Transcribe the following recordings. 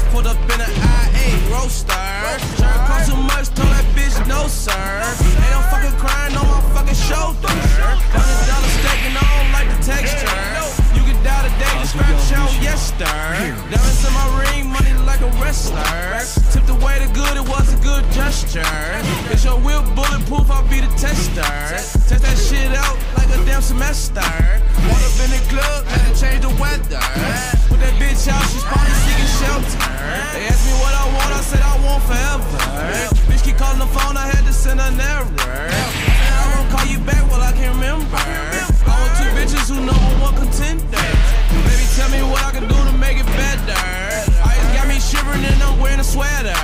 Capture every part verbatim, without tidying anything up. just put up in an I A roaster. Tryna call too much, told that bitch no sir. Ain't no fucking crying on my fucking shoulder. Hundred dollar steak and I don't like the texture. You can dial today, just scratch out yesterday. Diamonds in my ring, money like a wrestler. Tipped away the good, it was a good gesture. It's your will bulletproof, I'll be the tester. Test that shit out like a damn semester. One up in the club, had to change the weather. Put that bitch out, she's probably seeking shelter. They asked me what I want, I said I want forever. Bitch keep calling the phone, I had to send an error. I won't call you back, well I can't remember. I want two bitches who know I'm one contender. Baby tell me what I can do to make it better. Ice got me shivering and I'm wearing a sweater.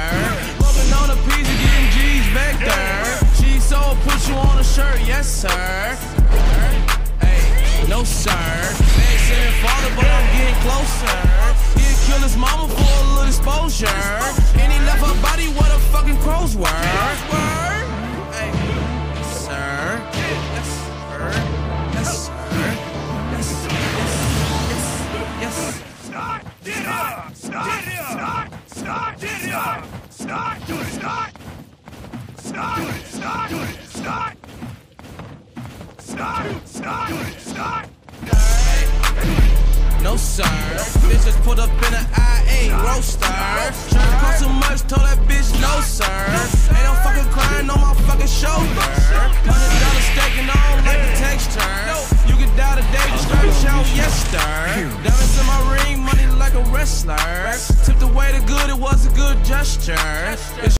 Rubbing on a piece of getting G's back there. She so put you on a shirt, yes sir. No sir, they ain't sending farther, but I'm getting closer. He'd kill his mama for a little exposure. And he left her body where the fucking crows were. Hey, sir. Yes, sir. Yes, sir. Yes, sir. Yes, yes. Start, get up. Start, start, start, get up. Start, do it, start. Start, do it, start, do it, start. Stop, stop, stop. No sir, bitch just put up in an I A roaster. Tryna call too much, told that bitch no sir. Ain't no fucking crying on my